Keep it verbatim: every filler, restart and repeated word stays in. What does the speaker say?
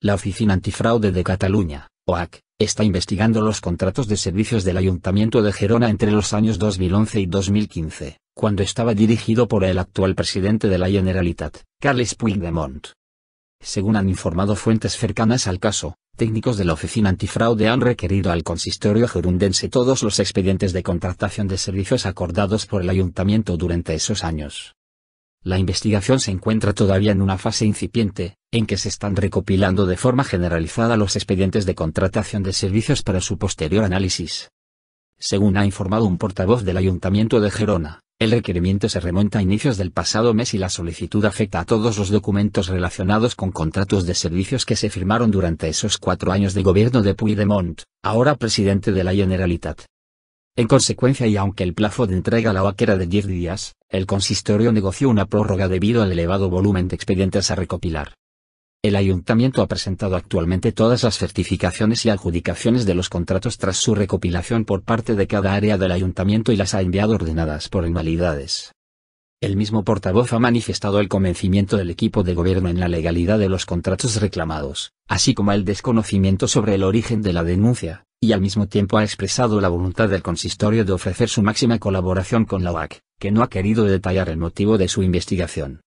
La Oficina Antifraude de Cataluña, O A C, está investigando los contratos de servicios del Ayuntamiento de Gerona entre los años dos mil once y dos mil quince, cuando estaba dirigido por el actual presidente de la Generalitat, Carles Puigdemont. Según han informado fuentes cercanas al caso, técnicos de la Oficina Antifraude han requerido al consistorio gerundense todos los expedientes de contratación de servicios acordados por el Ayuntamiento durante esos años. La investigación se encuentra todavía en una fase incipiente, en que se están recopilando de forma generalizada los expedientes de contratación de servicios para su posterior análisis. Según ha informado un portavoz del Ayuntamiento de Gerona, el requerimiento se remonta a inicios del pasado mes y la solicitud afecta a todos los documentos relacionados con contratos de servicios que se firmaron durante esos cuatro años de gobierno de Puigdemont, ahora presidente de la Generalitat. En consecuencia, y aunque el plazo de entrega a la O A C era de diez días, el consistorio negoció una prórroga debido al elevado volumen de expedientes a recopilar. El ayuntamiento ha presentado actualmente todas las certificaciones y adjudicaciones de los contratos tras su recopilación por parte de cada área del ayuntamiento y las ha enviado ordenadas por anualidades. El mismo portavoz ha manifestado el convencimiento del equipo de gobierno en la legalidad de los contratos reclamados, así como el desconocimiento sobre el origen de la denuncia, y al mismo tiempo ha expresado la voluntad del consistorio de ofrecer su máxima colaboración con la O A C, que no ha querido detallar el motivo de su investigación.